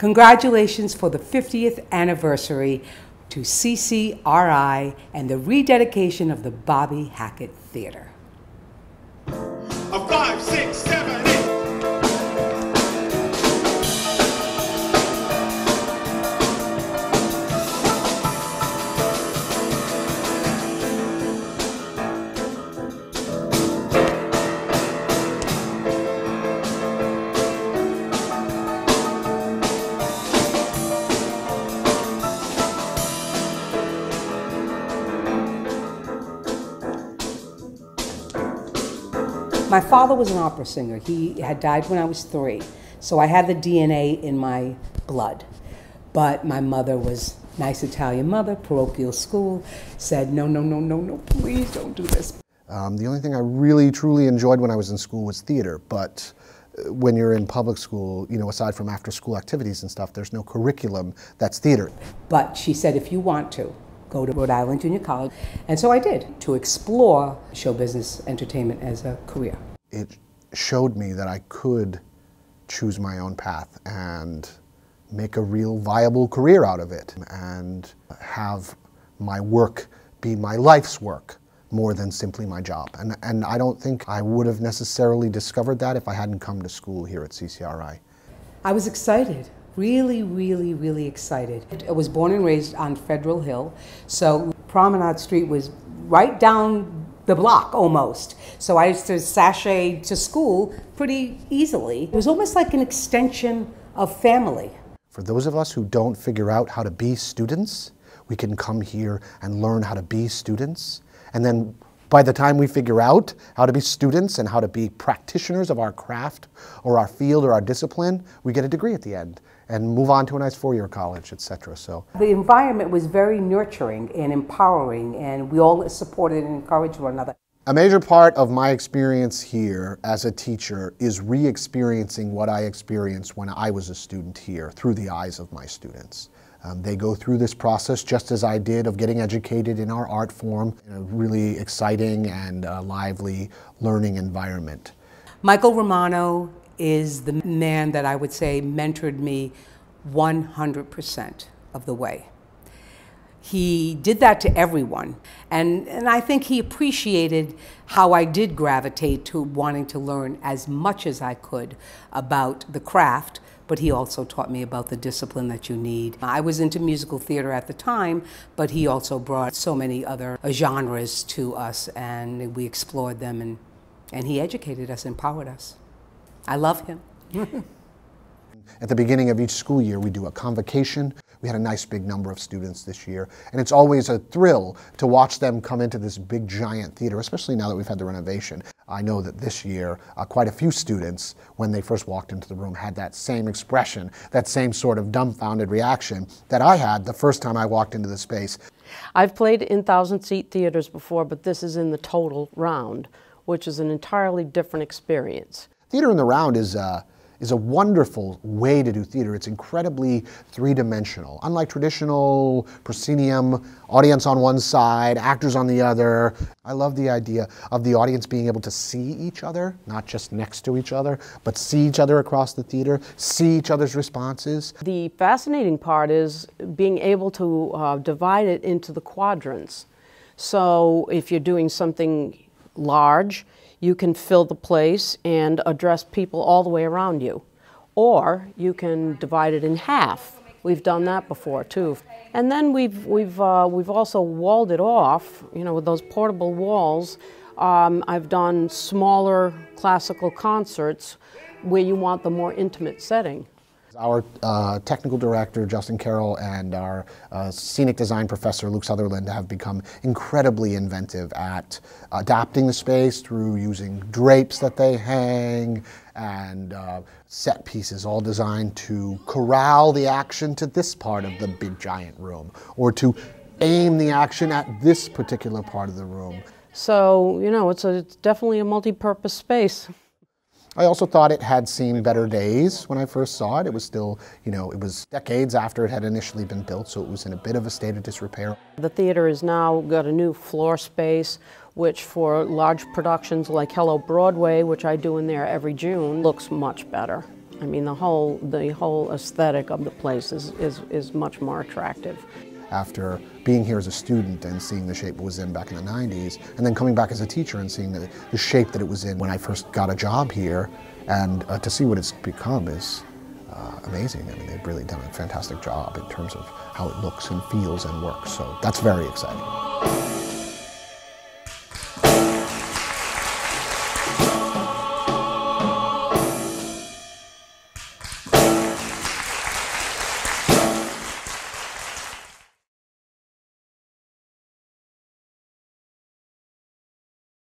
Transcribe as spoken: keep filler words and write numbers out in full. Congratulations for the fiftieth anniversary to C C R I and the rededication of the Bobby Hackett Theater. A five, six, seven, eight. My father was an opera singer. He had died when I was three, so I had the D N A in my blood. But my mother was a nice Italian mother, parochial school, said, no, no, no, no, no, please don't do this. Um, the only thing I really, truly enjoyed when I was in school was theater, but when you're in public school, you know, aside from after-school activities and stuff, there's no curriculum that's theater. But she said, if you want to, go to Rhode Island Junior College. And so I did, to explore show business entertainment as a career. It showed me that I could choose my own path and make a real viable career out of it and have my work be my life's work more than simply my job. And, and I don't think I would have necessarily discovered that if I hadn't come to school here at C C R I. I was excited. Really, really, really excited. I was born and raised on Federal Hill, so Promenade Street was right down the block almost. So I used to sashay to school pretty easily. It was almost like an extension of family. For those of us who don't figure out how to be students, we can come here and learn how to be students. And then by the time we figure out how to be students and how to be practitioners of our craft or our field or our discipline, we get a degree at the end and move on to a nice four-year college, et cetera. So the environment was very nurturing and empowering, and we all supported and encouraged one another. A major part of my experience here as a teacher is re-experiencing what I experienced when I was a student here through the eyes of my students. Um, they go through this process just as I did of getting educated in our art form, in a really exciting and uh, lively learning environment. Michael Romano is the man that I would say mentored me one hundred percent of the way. He did that to everyone, and, and I think he appreciated how I did gravitate to wanting to learn as much as I could about the craft, but he also taught me about the discipline that you need. I was into musical theater at the time, but he also brought so many other genres to us, and we explored them, and, and he educated us, empowered us. I love him. At the beginning of each school year, we do a convocation. We had a nice big number of students this year, and it's always a thrill to watch them come into this big giant theater, especially now that we've had the renovation. I know that this year, uh, quite a few students, when they first walked into the room, had that same expression, that same sort of dumbfounded reaction that I had the first time I walked into the space. I've played in thousand-seat theaters before, but this is in the total round, which is an entirely different experience. Theater in the round is a, is a wonderful way to do theater. It's incredibly three-dimensional. Unlike traditional proscenium, audience on one side, actors on the other. I love the idea of the audience being able to see each other, not just next to each other, but see each other across the theater, see each other's responses. The fascinating part is being able to uh, divide it into the quadrants. So if you're doing something large, you can fill the place and address people all the way around you. Or you can divide it in half. We've done that before too. And then we've, we've, uh, we've also walled it off, you know, with those portable walls. Um, I've done smaller classical concerts where you want the more intimate setting. Our uh, technical director, Justin Carroll, and our uh, scenic design professor, Luke Sutherland, have become incredibly inventive at adapting the space through using drapes that they hang and uh, set pieces all designed to corral the action to this part of the big giant room or to aim the action at this particular part of the room. So, you know, it's, a, it's definitely a multi-purpose space. I also thought it had seen better days when I first saw it. It was still, you know, it was decades after it had initially been built, so it was in a bit of a state of disrepair. The theater has now got a new floor space, which for large productions like Hello Broadway, which I do in there every June, looks much better. I mean, the whole, the whole aesthetic of the place is, is, is much more attractive. After being here as a student and seeing the shape it was in back in the nineties, and then coming back as a teacher and seeing the, the shape that it was in when I first got a job here, and uh, to see what it's become is uh, amazing. I mean, they've really done a fantastic job in terms of how it looks and feels and works, so that's very exciting.